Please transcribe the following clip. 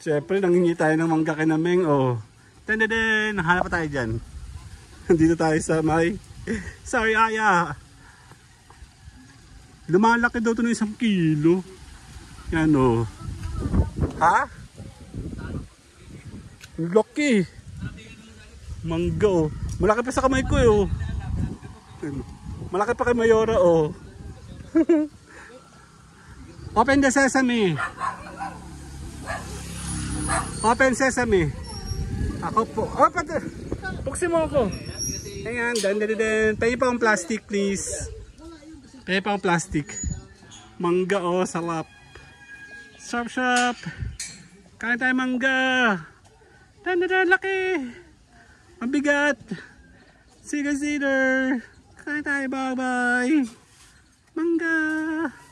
Siyempre, nangingi tayo ng mangga kay Nameng. Oh. Tendeden, nahanap tayo dyan. Dito tayo sa may Sariaya. Lumalaki daw ito ng 1 kilo. Yan oh. Ha? Laki. Mangga oh. Malaki pa sa kamay ko eh oh. Malaki pa kay Mayora oh. Open the sesame. Open sesame. Ako po. Oh, puksin mo ako. Ayan, dan. Pay pa ang plastic, please. Pay pa ang plastic. Mangga, oh, salap. Shop, shop. Kain tayo mangga. Dan, laki. Mabigat. See you guys later. Kain tayo, bye-bye. Mangga.